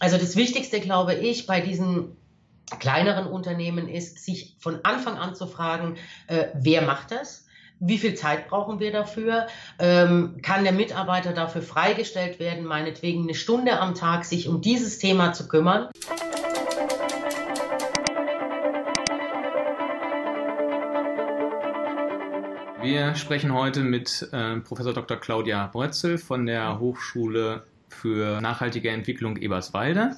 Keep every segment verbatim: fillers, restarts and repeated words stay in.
Also das Wichtigste, glaube ich, bei diesen kleineren Unternehmen ist, sich von Anfang an zu fragen, äh, wer macht das? Wie viel Zeit brauchen wir dafür? Ähm, kann der Mitarbeiter dafür freigestellt werden, meinetwegen eine Stunde am Tag, sich um dieses Thema zu kümmern? Wir sprechen heute mit äh, Professor Doktor Claudia Brözel von der Hochschule für nachhaltige Entwicklung Eberswalde.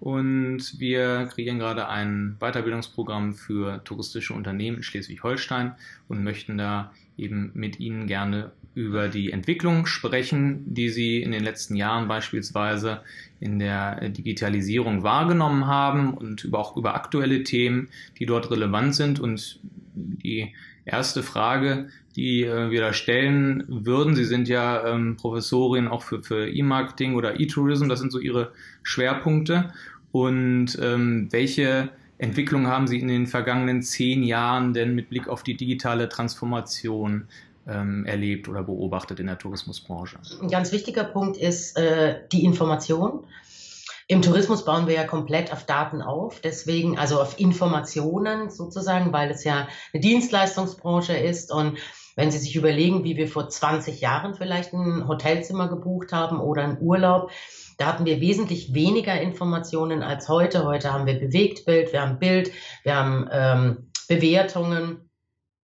Und wir kreieren gerade ein Weiterbildungsprogramm für touristische Unternehmen in Schleswig-Holstein und möchten da eben mit Ihnen gerne über die Entwicklung sprechen, die Sie in den letzten Jahren beispielsweise in der Digitalisierung wahrgenommen haben und über, auch über aktuelle Themen, die dort relevant sind. Und die erste Frage, die wir da stellen würden. Sie sind ja ähm, Professorin auch für, für E-Marketing oder E-Tourism. Das sind so Ihre Schwerpunkte. Und ähm, welche Entwicklung haben Sie in den vergangenen zehn Jahren denn mit Blick auf die digitale Transformation ähm, erlebt oder beobachtet in der Tourismusbranche? Ein ganz wichtiger Punkt ist äh, die Information. Im Tourismus bauen wir ja komplett auf Daten auf, deswegen also auf Informationen sozusagen, weil es ja eine Dienstleistungsbranche ist. Und wenn Sie sich überlegen, wie wir vor zwanzig Jahren vielleicht ein Hotelzimmer gebucht haben oder einen Urlaub, da hatten wir wesentlich weniger Informationen als heute. Heute haben wir Bewegtbild, wir haben Bild, wir haben ähm, Bewertungen.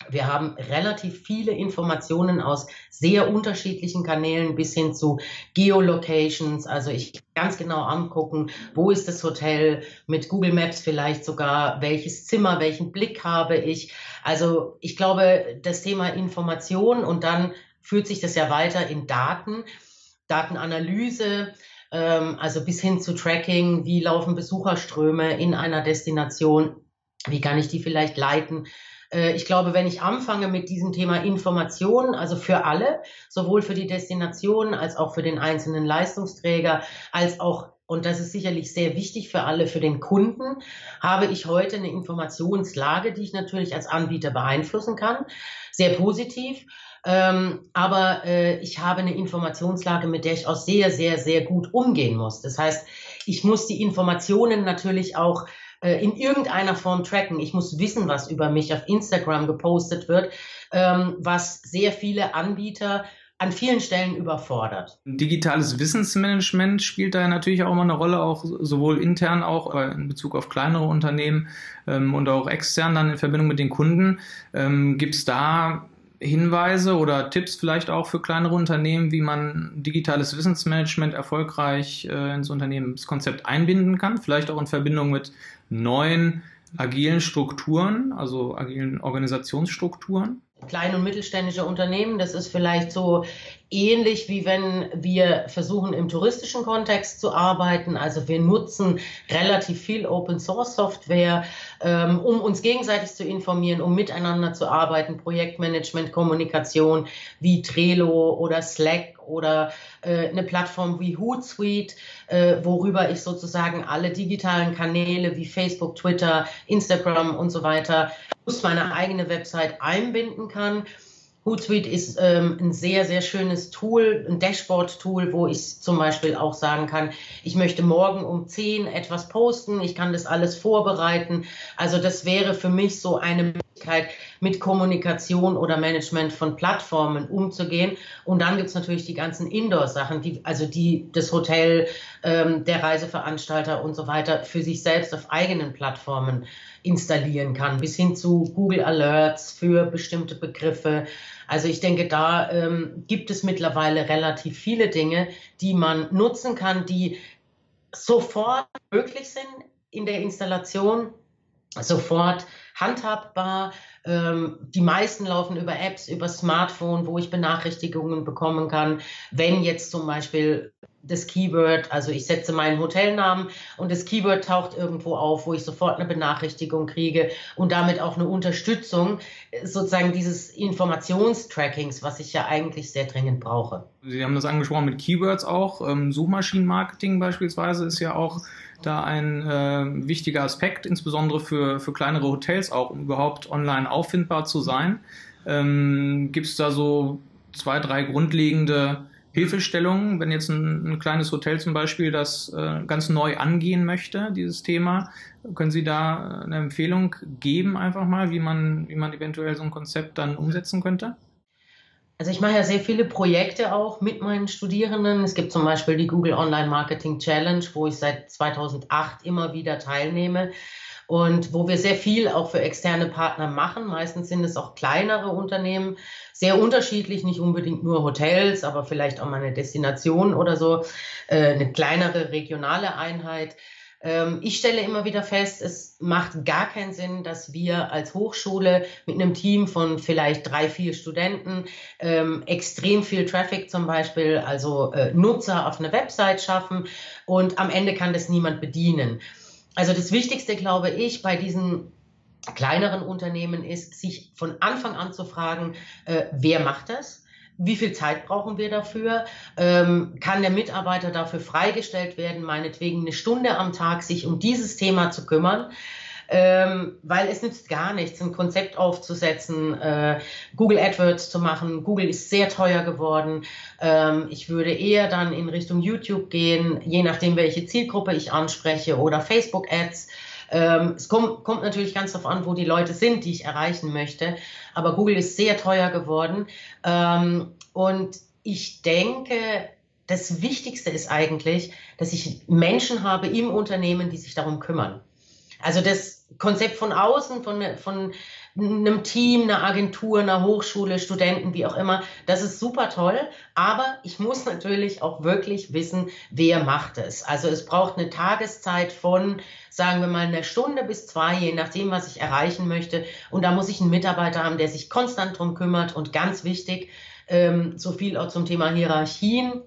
Wir haben relativ viele Informationen aus sehr unterschiedlichen Kanälen bis hin zu Geolocations. Also ich kann ganz genau angucken, wo ist das Hotel, mit Google Maps vielleicht sogar, welches Zimmer, welchen Blick habe ich. Also ich glaube, das Thema Information und dann führt sich das ja weiter in Daten, Datenanalyse, ähm, also bis hin zu Tracking, wie laufen Besucherströme in einer Destination, wie kann ich die vielleicht leiten. Ich glaube, wenn ich anfange mit diesem Thema Informationen, also für alle, sowohl für die Destination als auch für den einzelnen Leistungsträger, als auch, und das ist sicherlich sehr wichtig für alle, für den Kunden, habe ich heute eine Informationslage, die ich natürlich als Anbieter beeinflussen kann, sehr positiv. Ähm, aber äh, ich habe eine Informationslage, mit der ich auch sehr, sehr, sehr gut umgehen muss. Das heißt, ich muss die Informationen natürlich auch äh, in irgendeiner Form tracken. Ich muss wissen, was über mich auf Instagram gepostet wird, ähm, was sehr viele Anbieter an vielen Stellen überfordert. Digitales Wissensmanagement spielt da natürlich auch immer eine Rolle, auch sowohl intern auch in Bezug auf kleinere Unternehmen ähm, und auch extern dann in Verbindung mit den Kunden. Ähm, gibt es da Hinweise oder Tipps vielleicht auch für kleinere Unternehmen, wie man digitales Wissensmanagement erfolgreich äh, ins Unternehmenskonzept einbinden kann, vielleicht auch in Verbindung mit neuen agilen Strukturen, also agilen Organisationsstrukturen? Kleine und mittelständische Unternehmen, das ist vielleicht so ähnlich wie wenn wir versuchen, im touristischen Kontext zu arbeiten. Also wir nutzen relativ viel Open-Source-Software, ähm, um uns gegenseitig zu informieren, um miteinander zu arbeiten, Projektmanagement, Kommunikation wie Trello oder Slack oder äh, eine Plattform wie Hootsuite, äh, worüber ich sozusagen alle digitalen Kanäle wie Facebook, Twitter, Instagram und so weiter plus meine eigene Website einbinden kann. Hootsuite ist ähm, ein sehr, sehr schönes Tool, ein Dashboard-Tool, wo ich zum Beispiel auch sagen kann, ich möchte morgen um zehn etwas posten, ich kann das alles vorbereiten. Also das wäre für mich so eine Möglichkeit, mit Kommunikation oder Management von Plattformen umzugehen. Und dann gibt es natürlich die ganzen Indoor-Sachen, die, also die das Hotel, ähm, der Reiseveranstalter und so weiter für sich selbst auf eigenen Plattformen installieren kann, bis hin zu Google Alerts für bestimmte Begriffe. Also ich denke, da ähm, gibt es mittlerweile relativ viele Dinge, die man nutzen kann, die sofort möglich sind in der Installation, sofort handhabbar. Ähm, die meisten laufen über Apps, über Smartphone, wo ich Benachrichtigungen bekommen kann, wenn jetzt zum Beispiel das Keyword, also ich setze meinen Hotelnamen und das Keyword taucht irgendwo auf, wo ich sofort eine Benachrichtigung kriege und damit auch eine Unterstützung sozusagen dieses Informationstrackings, was ich ja eigentlich sehr dringend brauche. Sie haben das angesprochen mit Keywords auch. Suchmaschinenmarketing beispielsweise ist ja auch da ein äh, wichtiger Aspekt, insbesondere für, für kleinere Hotels auch, um überhaupt online auffindbar zu sein. Ähm, gibt es da so zwei, drei grundlegende Hilfestellungen, wenn jetzt ein, ein kleines Hotel zum Beispiel das äh, ganz neu angehen möchte, dieses Thema, können Sie da eine Empfehlung geben, einfach mal, wie man, wie man eventuell so ein Konzept dann umsetzen könnte? Also ich mache ja sehr viele Projekte auch mit meinen Studierenden. Es gibt zum Beispiel die Google Online Marketing Challenge, wo ich seit zweitausendacht immer wieder teilnehme und wo wir sehr viel auch für externe Partner machen. Meistens sind es auch kleinere Unternehmen, sehr unterschiedlich, nicht unbedingt nur Hotels, aber vielleicht auch mal eine Destination oder so, eine kleinere regionale Einheit. Ich stelle immer wieder fest, es macht gar keinen Sinn, dass wir als Hochschule mit einem Team von vielleicht drei, vier Studenten ähm, extrem viel Traffic zum Beispiel, also äh, Nutzer auf eine Website schaffen und am Ende kann das niemand bedienen. Also das Wichtigste, glaube ich, bei diesen kleineren Unternehmen ist, sich von Anfang an zu fragen, äh, wer macht das? Wie viel Zeit brauchen wir dafür? Ähm, kann der Mitarbeiter dafür freigestellt werden, meinetwegen eine Stunde am Tag sich um dieses Thema zu kümmern? Ähm, weil es nützt gar nichts, ein Konzept aufzusetzen, äh, Google AdWords zu machen. Google ist sehr teuer geworden. Ähm, ich würde eher dann in Richtung YouTube gehen, je nachdem, welche Zielgruppe ich anspreche, oder Facebook-Ads. Ähm, es kommt, kommt natürlich ganz darauf an, wo die Leute sind, die ich erreichen möchte. Aber Google ist sehr teuer geworden. Ähm, und ich denke, das Wichtigste ist eigentlich, dass ich Menschen habe im Unternehmen, die sich darum kümmern. Also das Konzept von außen, von, von einem Team, einer Agentur, einer Hochschule, Studenten, wie auch immer, das ist super toll. Aber ich muss natürlich auch wirklich wissen, wer macht es. Also es braucht eine Tageszeit von, sagen wir mal, einer Stunde bis zwei, je nachdem, was ich erreichen möchte. Und da muss ich einen Mitarbeiter haben, der sich konstant drum kümmert. Und ganz wichtig, ähm, so viel auch zum Thema Hierarchien.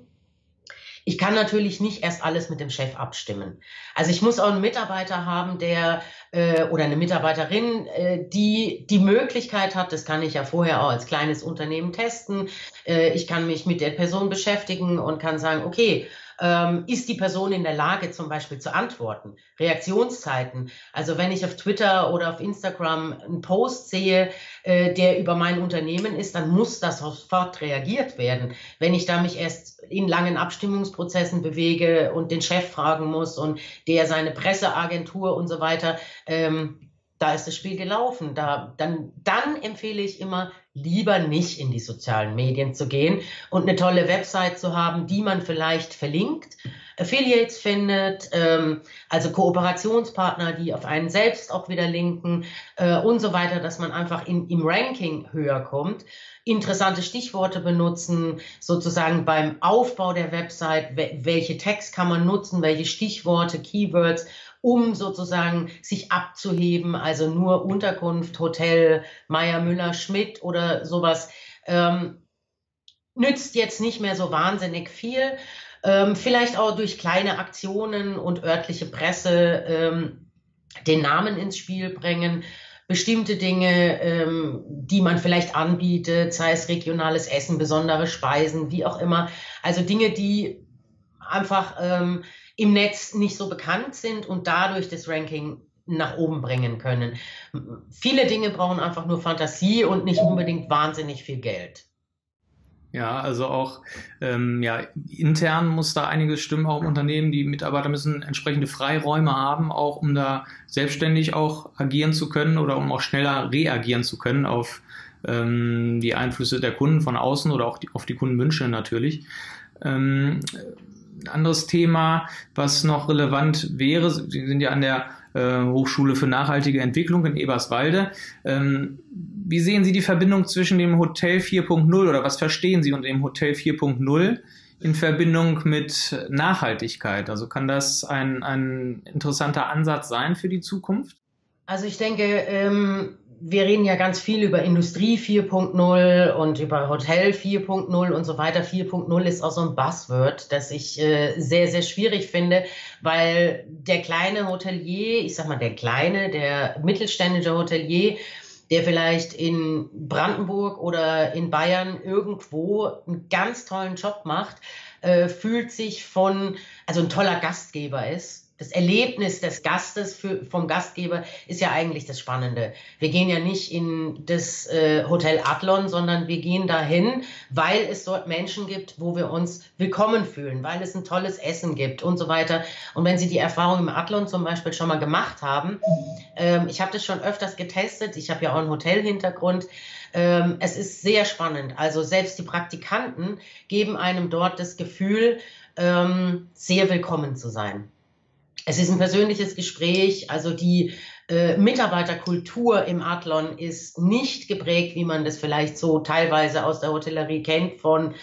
Ich kann natürlich nicht erst alles mit dem Chef abstimmen. Also ich muss auch einen Mitarbeiter haben, der äh, oder eine Mitarbeiterin, äh, die die Möglichkeit hat, das kann ich ja vorher auch als kleines Unternehmen testen. Äh, ich kann mich mit der Person beschäftigen und kann sagen, okay, ähm, ist die Person in der Lage, zum Beispiel zu antworten? Reaktionszeiten. Also wenn ich auf Twitter oder auf Instagram einen Post sehe, äh, der über mein Unternehmen ist, dann muss das sofort reagiert werden. Wenn ich da mich erst in langen Abstimmungsprozessen bewege und den Chef fragen muss und der seine Presseagentur und so weiter, ähm, da ist das Spiel gelaufen. Da, dann, dann empfehle ich immer, lieber nicht in die sozialen Medien zu gehen und eine tolle Website zu haben, die man vielleicht verlinkt, Affiliates findet, ähm, also Kooperationspartner, die auf einen selbst auch wieder linken äh, und so weiter, dass man einfach in, im Ranking höher kommt. Interessante Stichworte benutzen, sozusagen beim Aufbau der Website, we- welche Tags kann man nutzen, welche Stichworte, Keywords, um sozusagen sich abzuheben, also nur Unterkunft, Hotel, Meier, Müller, Schmidt oder sowas, ähm, nützt jetzt nicht mehr so wahnsinnig viel. Ähm, vielleicht auch durch kleine Aktionen und örtliche Presse ähm, den Namen ins Spiel bringen. Bestimmte Dinge, ähm, die man vielleicht anbietet, sei es regionales Essen, besondere Speisen, wie auch immer. Also Dinge, die einfach ähm, im Netz nicht so bekannt sind und dadurch das Ranking nach oben bringen können. Viele Dinge brauchen einfach nur Fantasie und nicht unbedingt wahnsinnig viel Geld. Ja, also auch ähm, ja, intern muss da einiges stimmen, auch im Unternehmen. Die Mitarbeiter müssen entsprechende Freiräume haben, auch um da selbstständig auch agieren zu können oder um auch schneller reagieren zu können auf ähm, die Einflüsse der Kunden von außen oder auch die, auf die Kundenwünsche natürlich. Ähm, ein anderes Thema, was noch relevant wäre, Sie sind ja an der äh, Hochschule für nachhaltige Entwicklung in Eberswalde. Ähm, Wie sehen Sie die Verbindung zwischen dem Hotel vier Punkt null oder was verstehen Sie unter dem Hotel vier Punkt null in Verbindung mit Nachhaltigkeit? Also kann das ein, ein interessanter Ansatz sein für die Zukunft? Also ich denke, ähm, wir reden ja ganz viel über Industrie vier Punkt null und über Hotel vier Punkt null und so weiter. vier Punkt null ist auch so ein Buzzword, das ich äh, sehr, sehr schwierig finde, weil der kleine Hotelier, ich sag mal der kleine, der mittelständische Hotelier, der vielleicht in Brandenburg oder in Bayern irgendwo einen ganz tollen Job macht, äh, fühlt sich von, also ein toller Gastgeber ist. das Erlebnis des Gastes für, vom Gastgeber ist ja eigentlich das Spannende. Wir gehen ja nicht in das äh, Hotel Adlon, sondern wir gehen dahin, weil es dort Menschen gibt, wo wir uns willkommen fühlen, weil es ein tolles Essen gibt und so weiter. Und wenn Sie die Erfahrung im Adlon zum Beispiel schon mal gemacht haben, ähm, ich habe das schon öfters getestet, ich habe ja auch einen Hotelhintergrund, ähm, es ist sehr spannend. Also selbst die Praktikanten geben einem dort das Gefühl, ähm, sehr willkommen zu sein. Es ist ein persönliches Gespräch, also die äh, Mitarbeiterkultur im Adlon ist nicht geprägt, wie man das vielleicht so teilweise aus der Hotellerie kennt von,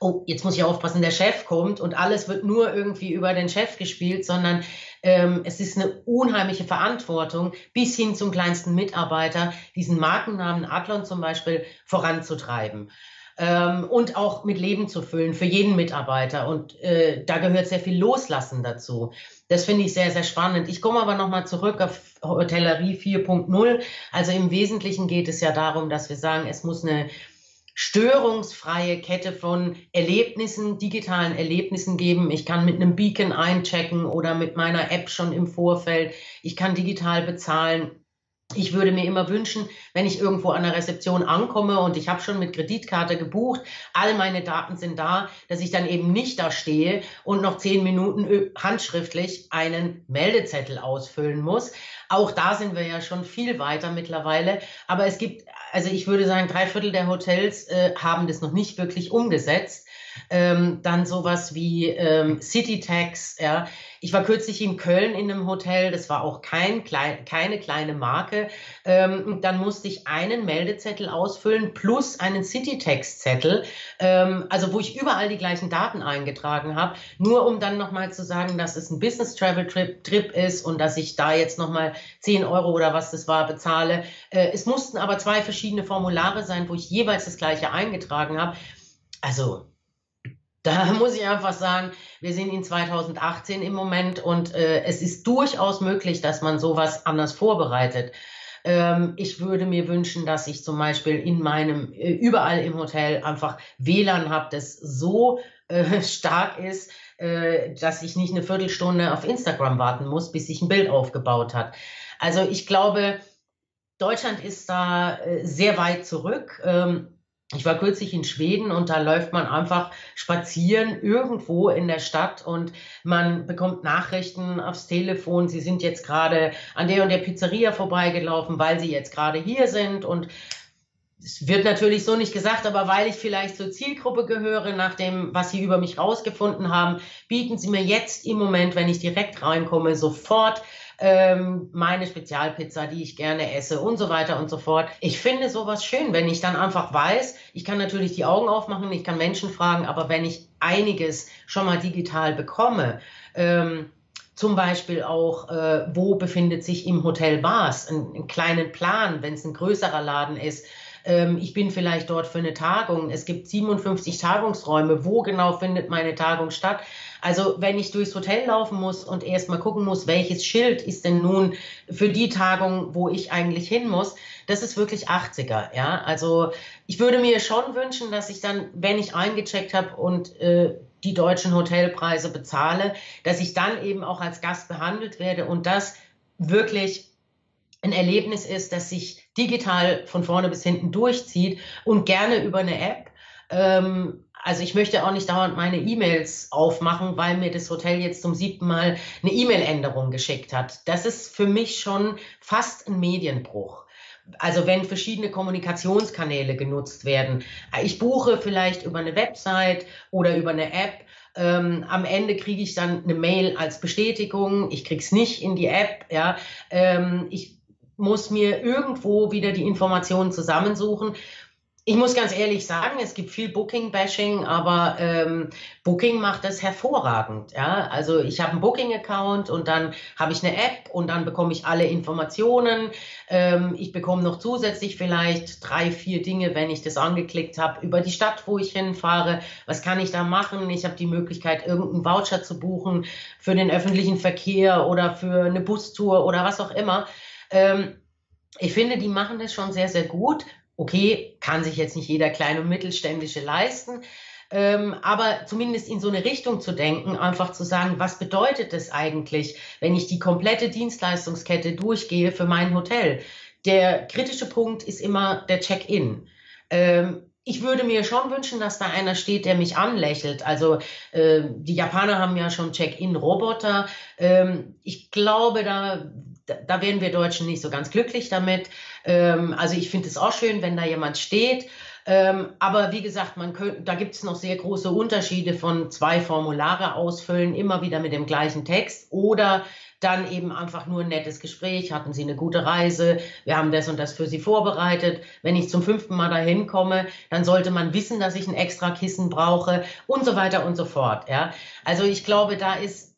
oh, jetzt muss ich aufpassen, der Chef kommt und alles wird nur irgendwie über den Chef gespielt, sondern ähm, es ist eine unheimliche Verantwortung, bis hin zum kleinsten Mitarbeiter, diesen Markennamen Adlon zum Beispiel voranzutreiben. Ähm, und auch mit Leben zu füllen für jeden Mitarbeiter. Und äh, da gehört sehr viel Loslassen dazu. Das finde ich sehr, sehr spannend. Ich komme aber nochmal zurück auf Hotellerie vier Punkt null. Also im Wesentlichen geht es ja darum, dass wir sagen, es muss eine störungsfreie Kette von Erlebnissen, digitalen Erlebnissen geben. Ich kann mit einem Beacon einchecken oder mit meiner App schon im Vorfeld. Ich kann digital bezahlen. Ich würde mir immer wünschen, wenn ich irgendwo an der Rezeption ankomme und ich habe schon mit Kreditkarte gebucht, all meine Daten sind da, dass ich dann eben nicht da stehe und noch zehn Minuten handschriftlich einen Meldezettel ausfüllen muss. Auch da sind wir ja schon viel weiter mittlerweile. Aber es gibt, also ich würde sagen, drei Viertel der Hotels äh, haben das noch nicht wirklich umgesetzt. Ähm, dann sowas wie ähm, Citytax. Ja. Ich war kürzlich in Köln in einem Hotel, das war auch kein, klein, keine kleine Marke. Ähm, dann musste ich einen Meldezettel ausfüllen plus einen Citytax-Zettel, ähm, also wo ich überall die gleichen Daten eingetragen habe, nur um dann nochmal zu sagen, dass es ein Business-Travel-Trip ist und dass ich da jetzt nochmal zehn Euro oder was das war bezahle. Äh, es mussten aber zwei verschiedene Formulare sein, wo ich jeweils das gleiche eingetragen habe. Also da muss ich einfach sagen, wir sind in zweitausendachtzehn im Moment und äh, es ist durchaus möglich, dass man sowas anders vorbereitet. Ähm, ich würde mir wünschen, dass ich zum Beispiel in meinem, äh, überall im Hotel einfach W L A N habe, das so äh, stark ist, äh, dass ich nicht eine Viertelstunde auf Instagram warten muss, bis sich ein Bild aufgebaut hat. Also ich glaube, Deutschland ist da äh, sehr weit zurück. Ähm, Ich war kürzlich in Schweden und da läuft man einfach spazieren irgendwo in der Stadt und man bekommt Nachrichten aufs Telefon. Sie sind jetzt gerade an der und der Pizzeria vorbeigelaufen, weil sie jetzt gerade hier sind. Und es wird natürlich so nicht gesagt, aber weil ich vielleicht zur Zielgruppe gehöre, nach dem, was sie über mich rausgefunden haben, bieten sie mir jetzt im Moment, wenn ich direkt reinkomme, sofort meine Spezialpizza, die ich gerne esse und so weiter und so fort. Ich finde sowas schön, wenn ich dann einfach weiß, ich kann natürlich die Augen aufmachen, ich kann Menschen fragen, aber wenn ich einiges schon mal digital bekomme, ähm, zum Beispiel auch, äh, wo befindet sich im Hotel Bars, einen, einen kleinen Plan, wenn es ein größerer Laden ist, ich bin vielleicht dort für eine Tagung, es gibt siebenundfünfzig Tagungsräume, wo genau findet meine Tagung statt? Also wenn ich durchs Hotel laufen muss und erstmal gucken muss, welches Schild ist denn nun für die Tagung, wo ich eigentlich hin muss, das ist wirklich achtziger. Ja? Also ich würde mir schon wünschen, dass ich dann, wenn ich eingecheckt habe und äh, die deutschen Hotelpreise bezahle, dass ich dann eben auch als Gast behandelt werde und das wirklich ein Erlebnis ist, das sich digital von vorne bis hinten durchzieht und gerne über eine App. Ähm, also ich möchte auch nicht dauernd meine E-Mails aufmachen, weil mir das Hotel jetzt zum siebten Mal eine E-Mail-Änderung geschickt hat. Das ist für mich schon fast ein Medienbruch. Also wenn verschiedene Kommunikationskanäle genutzt werden. Ich buche vielleicht über eine Website oder über eine App. Ähm, am Ende kriege ich dann eine Mail als Bestätigung. Ich kriege es nicht in die App. Ja, ähm, ich muss mir irgendwo wieder die Informationen zusammensuchen. Ich muss ganz ehrlich sagen, es gibt viel Booking-Bashing, aber ähm, Booking macht das hervorragend. Ja? Also ich habe einen Booking-Account und dann habe ich eine App und dann bekomme ich alle Informationen. Ähm, ich bekomme noch zusätzlich vielleicht drei, vier Dinge, wenn ich das angeklickt habe, über die Stadt, wo ich hinfahre. Was kann ich da machen? Ich habe die Möglichkeit, irgendeinen Voucher zu buchen für den öffentlichen Verkehr oder für eine Bustour oder was auch immer. Ich finde, die machen das schon sehr, sehr gut. Okay, kann sich jetzt nicht jeder kleine und mittelständische leisten. Ähm, aber zumindest in so eine Richtung zu denken, einfach zu sagen, was bedeutet es eigentlich, wenn ich die komplette Dienstleistungskette durchgehe für mein Hotel? Der kritische Punkt ist immer der Check-in. Ähm, Ich würde mir schon wünschen, dass da einer steht, der mich anlächelt. Also äh, die Japaner haben ja schon Check-in-Roboter. Ähm, ich glaube, da, da werden wir Deutschen nicht so ganz glücklich damit. Ähm, also ich finde es auch schön, wenn da jemand steht. Ähm, aber wie gesagt, man könnte, da gibt es noch sehr große Unterschiede von zwei Formulare ausfüllen, immer wieder mit dem gleichen Text oder dann eben einfach nur ein nettes Gespräch, hatten Sie eine gute Reise, wir haben das und das für Sie vorbereitet. Wenn ich zum fünften Mal dahin komme, dann sollte man wissen, dass ich ein extra Kissen brauche und so weiter und so fort. Ja. Also ich glaube, da ist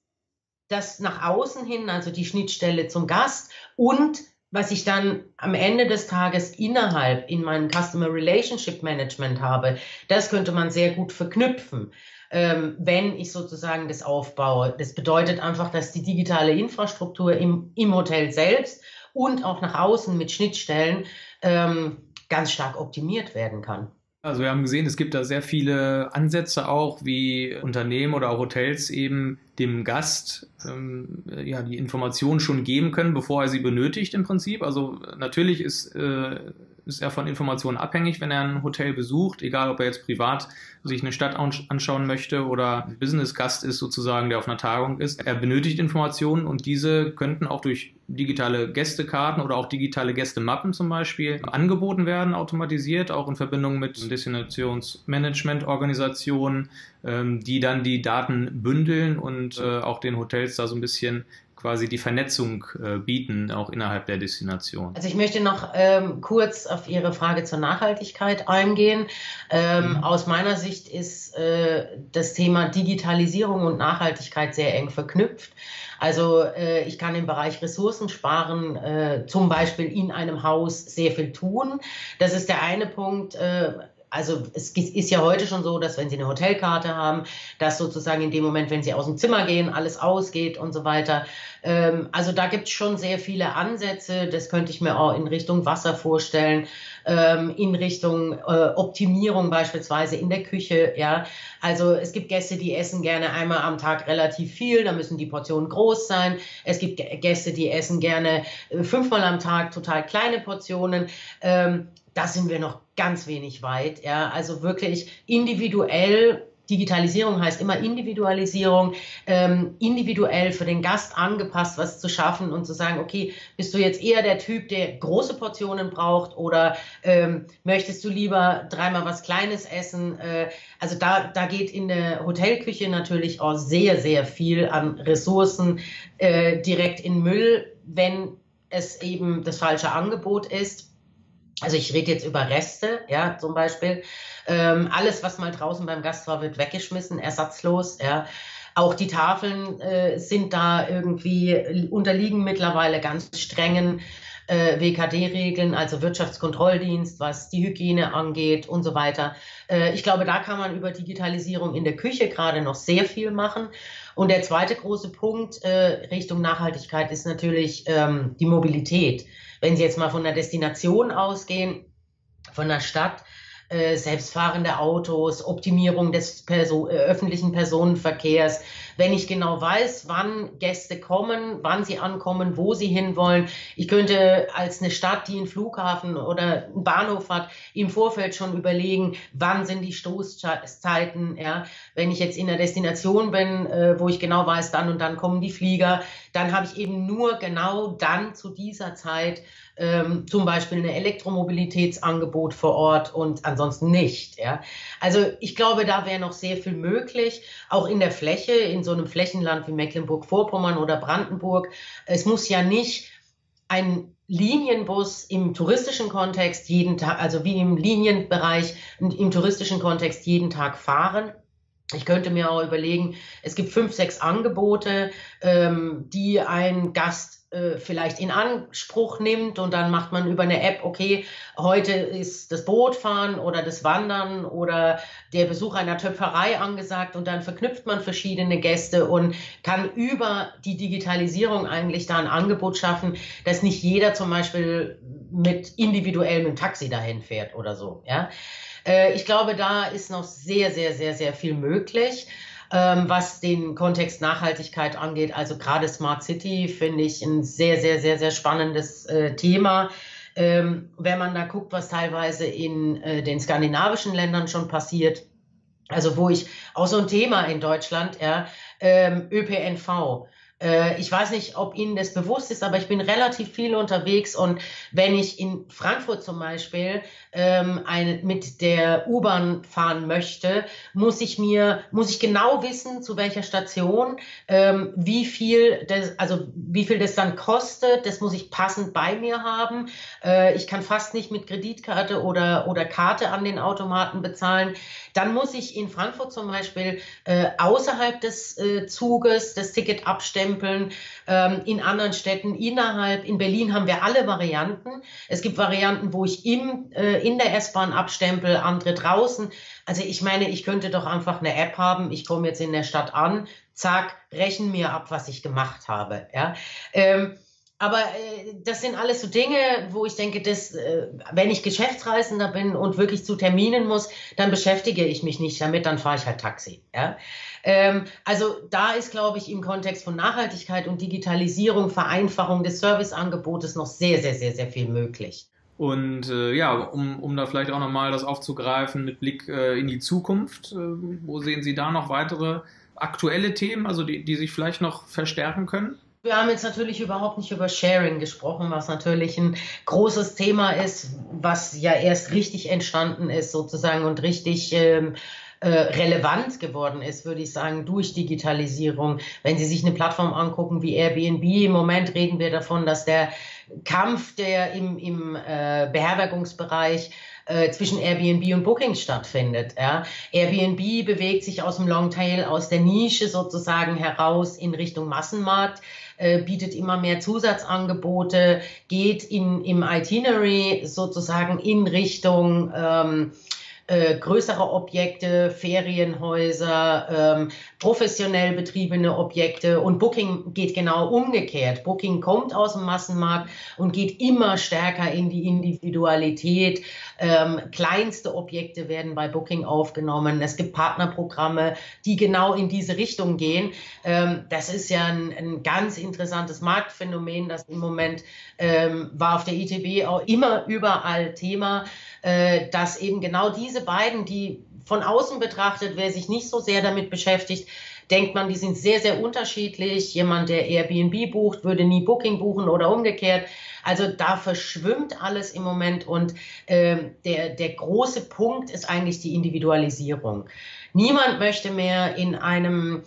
das nach außen hin, also die Schnittstelle zum Gast und was ich dann am Ende des Tages innerhalb in meinem Customer Relationship Management habe, das könnte man sehr gut verknüpfen. Ähm, wenn ich sozusagen das aufbaue. Das bedeutet einfach, dass die digitale Infrastruktur im, im Hotel selbst und auch nach außen mit Schnittstellen ähm, ganz stark optimiert werden kann. Also wir haben gesehen, es gibt da sehr viele Ansätze auch, wie Unternehmen oder auch Hotels eben dem Gast ähm, ja, die Informationen schon geben können, bevor er sie benötigt im Prinzip. Also natürlich ist... Äh, ist er von Informationen abhängig, wenn er ein Hotel besucht, egal ob er jetzt privat sich eine Stadt anschauen möchte oder Business-Gast ist sozusagen, der auf einer Tagung ist. Er benötigt Informationen und diese könnten auch durch digitale Gästekarten oder auch digitale Gästemappen zum Beispiel angeboten werden, automatisiert, auch in Verbindung mit Destinationsmanagement-Organisationen, die dann die Daten bündeln und auch den Hotels da so ein bisschen quasi die Vernetzung äh, bieten, auch innerhalb der Destination. Also ich möchte noch ähm, kurz auf Ihre Frage zur Nachhaltigkeit eingehen. Ähm, mhm. Aus meiner Sicht ist äh, das Thema Digitalisierung und Nachhaltigkeit sehr eng verknüpft. Also äh, ich kann im Bereich Ressourcensparen äh, zum Beispiel in einem Haus sehr viel tun. Das ist der eine Punkt. äh, Also es ist ja heute schon so, dass wenn Sie eine Hotelkarte haben, dass sozusagen in dem Moment, wenn Sie aus dem Zimmer gehen, alles ausgeht und so weiter. Ähm, also da gibt es schon sehr viele Ansätze. Das könnte ich mir auch in Richtung Wasser vorstellen, ähm, in Richtung äh, Optimierung beispielsweise in der Küche. Ja, also es gibt Gäste, die essen gerne einmal am Tag relativ viel. Da müssen die Portionen groß sein. Es gibt Gäste, die essen gerne fünfmal am Tag total kleine Portionen. Ähm, Da sind wir noch ganz wenig weit. Ja. Also wirklich individuell, Digitalisierung heißt immer Individualisierung, ähm, individuell für den Gast angepasst, was zu schaffen und zu sagen, okay, bist du jetzt eher der Typ, der große Portionen braucht oder ähm, möchtest du lieber dreimal was Kleines essen? Äh, also da, da geht in der Hotelküche natürlich auch sehr, sehr viel an Ressourcen äh, direkt in Müll, wenn es eben das falsche Angebot ist. Also ich rede jetzt über Reste, ja, zum Beispiel. Ähm, alles, was mal draußen beim Gast war, wird weggeschmissen, ersatzlos, ja. Auch die Tafeln äh, sind da irgendwie, unterliegen mittlerweile ganz strengen äh, W K D-Regeln, also Wirtschaftskontrolldienst, was die Hygiene angeht und so weiter. Äh, ich glaube, da kann man über Digitalisierung in der Küche gerade noch sehr viel machen. Und der zweite große Punkt äh, Richtung Nachhaltigkeit ist natürlich ähm, die Mobilität. Wenn Sie jetzt mal von einer Destination ausgehen, von einer Stadt, äh, selbstfahrende Autos, Optimierung des Perso- äh, öffentlichen Personenverkehrs, wenn ich genau weiß, wann Gäste kommen, wann sie ankommen, wo sie hinwollen. Ich könnte als eine Stadt, die einen Flughafen oder einen Bahnhof hat, im Vorfeld schon überlegen, wann sind die Stoßzeiten. Ja? Wenn ich jetzt in einer Destination bin, äh, wo ich genau weiß, dann und dann kommen die Flieger, dann habe ich eben nur genau dann zu dieser Zeit ähm, zum Beispiel ein Elektromobilitätsangebot vor Ort und ansonsten nicht. Ja? Also ich glaube, da wäre noch sehr viel möglich, auch in der Fläche, in so einem Flächenland wie Mecklenburg-Vorpommern oder Brandenburg. Es muss ja nicht ein Linienbus im touristischen Kontext jeden Tag, also wie im Linienbereich im touristischen Kontext jeden Tag fahren. Ich könnte mir auch überlegen, es gibt fünf, sechs Angebote, ähm, die ein Gast äh, vielleicht in Anspruch nimmt und dann macht man über eine App, okay, heute ist das Bootfahren oder das Wandern oder der Besuch einer Töpferei angesagt und dann verknüpft man verschiedene Gäste und kann über die Digitalisierung eigentlich da ein Angebot schaffen, dass nicht jeder zum Beispiel mit individuell mit dem Taxi dahin fährt oder so, ja. Äh, ich glaube, da ist noch sehr, sehr, sehr, sehr viel möglich, ähm, was den Kontext Nachhaltigkeit angeht. Also gerade Smart City finde ich ein sehr, sehr, sehr, sehr spannendes äh, Thema. Ähm, wenn man da guckt, was teilweise in äh, den skandinavischen Ländern schon passiert, also wo ich auch so ein Thema in Deutschland, ja, ähm, Ö P N V. Ich weiß nicht, ob Ihnen das bewusst ist, aber ich bin relativ viel unterwegs und wenn ich in Frankfurt zum Beispiel ähm, eine, mit der U-Bahn fahren möchte, muss ich mir, muss ich genau wissen, zu welcher Station, ähm, wie viel das, also wie viel das dann kostet, das muss ich passend bei mir haben. Äh, ich kann fast nicht mit Kreditkarte oder, oder Karte an den Automaten bezahlen. Dann muss ich in Frankfurt zum Beispiel äh, außerhalb des äh, Zuges das Ticket abstellen. In anderen Städten innerhalb, in Berlin haben wir alle Varianten. Es gibt Varianten, wo ich im, äh, in der S-Bahn abstempel, andere draußen. Also ich meine, ich könnte doch einfach eine App haben, ich komme jetzt in der Stadt an, zack, rechne mir ab, was ich gemacht habe. Ja? Ähm, aber äh, das sind alles so Dinge, wo ich denke, dass, äh, wenn ich Geschäftsreisender bin und wirklich zu Terminen muss, dann beschäftige ich mich nicht damit, dann fahre ich halt Taxi. Ja? Also da ist, glaube ich, im Kontext von Nachhaltigkeit und Digitalisierung, Vereinfachung des Serviceangebotes noch sehr, sehr, sehr, sehr viel möglich. Und äh, ja, um, um da vielleicht auch nochmal das aufzugreifen mit Blick äh, in die Zukunft, äh, wo sehen Sie da noch weitere aktuelle Themen, also die, die sich vielleicht noch verstärken können? Wir haben jetzt natürlich überhaupt nicht über Sharing gesprochen, was natürlich ein großes Thema ist, was ja erst richtig entstanden ist sozusagen und richtig ähm, Äh, relevant geworden ist, würde ich sagen, durch Digitalisierung. Wenn Sie sich eine Plattform angucken wie Airbnb, im Moment reden wir davon, dass der Kampf, der im, im äh, Beherbergungsbereich äh, zwischen Airbnb und Booking stattfindet. Ja. Airbnb bewegt sich aus dem Longtail, aus der Nische sozusagen heraus in Richtung Massenmarkt, äh, bietet immer mehr Zusatzangebote, geht in, im Itinerary sozusagen in Richtung ähm, Äh, größere Objekte, Ferienhäuser, ähm, professionell betriebene Objekte und Booking geht genau umgekehrt. Booking kommt aus dem Massenmarkt und geht immer stärker in die Individualität. Ähm, kleinste Objekte werden bei Booking aufgenommen. Es gibt Partnerprogramme, die genau in diese Richtung gehen. Ähm, das ist ja ein, ein ganz interessantes Marktphänomen, das im Moment ähm, war auf der I T B auch immer überall Thema, äh, dass eben genau diese Diese beiden, die von außen betrachtet, wer sich nicht so sehr damit beschäftigt, denkt man, die sind sehr, sehr unterschiedlich. Jemand, der Airbnb bucht, würde nie Booking buchen oder umgekehrt. Also da verschwimmt alles im Moment und äh, der, der große Punkt ist eigentlich die Individualisierung. Niemand möchte mehr in einem,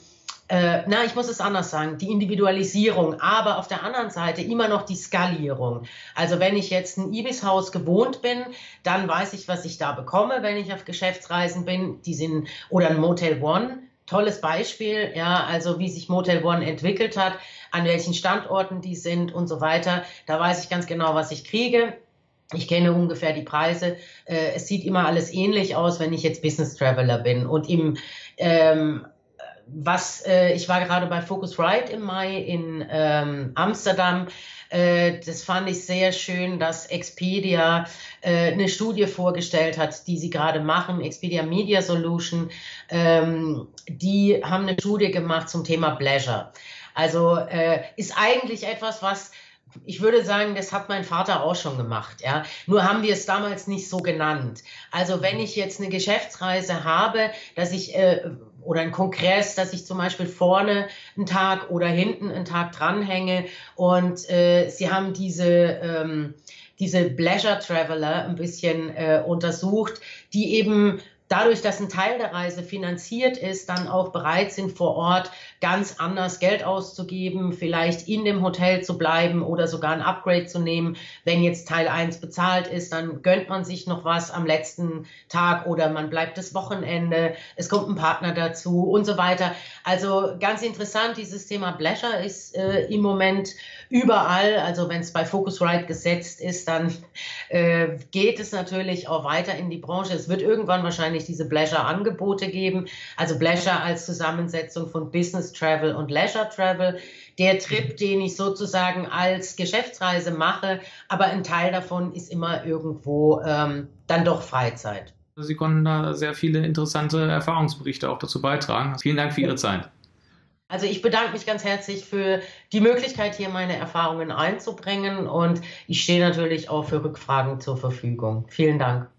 äh, na, ich muss es anders sagen, die Individualisierung, aber auf der anderen Seite immer noch die Skalierung. Also wenn ich jetzt ein Ibis-Haus gewohnt bin, dann weiß ich, was ich da bekomme, wenn ich auf Geschäftsreisen bin, die sind, oder ein Motel One, tolles Beispiel, ja, also wie sich Motel One entwickelt hat, an welchen Standorten die sind und so weiter. Da weiß ich ganz genau, was ich kriege. Ich kenne ungefähr die Preise. Äh, es sieht immer alles ähnlich aus, wenn ich jetzt Business Traveler bin. Und im, ähm, was, äh, ich war gerade bei Focusrite im Mai in ähm, Amsterdam. Das fand ich sehr schön, dass Expedia äh, eine Studie vorgestellt hat, die sie gerade machen, Expedia Media Solution. Ähm, die haben eine Studie gemacht zum Thema Pleasure. Also äh, ist eigentlich etwas, was ich würde sagen, das hat mein Vater auch schon gemacht. Ja? Nur haben wir es damals nicht so genannt. Also wenn ich jetzt eine Geschäftsreise habe, dass ich äh, oder ein Kongress, dass ich zum Beispiel vorne einen Tag oder hinten einen Tag dranhänge und äh, sie haben diese, ähm, diese Pleasure Traveler ein bisschen äh, untersucht, die eben dadurch, dass ein Teil der Reise finanziert ist, dann auch bereit sind, vor Ort ganz anders Geld auszugeben, vielleicht in dem Hotel zu bleiben oder sogar ein Upgrade zu nehmen. Wenn jetzt Teil eins bezahlt ist, dann gönnt man sich noch was am letzten Tag oder man bleibt das Wochenende, es kommt ein Partner dazu und so weiter. Also ganz interessant, dieses Thema Pleasure ist äh, im Moment überall. Also wenn es bei Focusrite gesetzt ist, dann äh, geht es natürlich auch weiter in die Branche. Es wird irgendwann wahrscheinlich diese Pleasure-Angebote geben, also Pleasure als Zusammensetzung von Business Travel und Leisure Travel, der Trip, den ich sozusagen als Geschäftsreise mache, aber ein Teil davon ist immer irgendwo ähm, dann doch Freizeit. Sie konnten da sehr viele interessante Erfahrungsberichte auch dazu beitragen. Vielen Dank für Ihre Zeit. Also ich bedanke mich ganz herzlich für die Möglichkeit, hier meine Erfahrungen einzubringen, und ich stehe natürlich auch für Rückfragen zur Verfügung. Vielen Dank.